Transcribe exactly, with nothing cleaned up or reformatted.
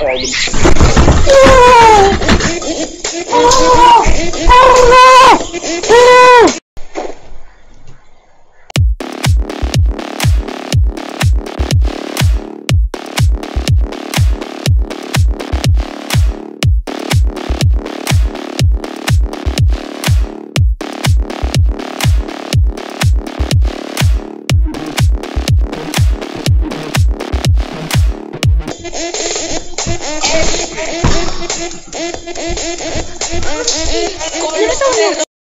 Harlem.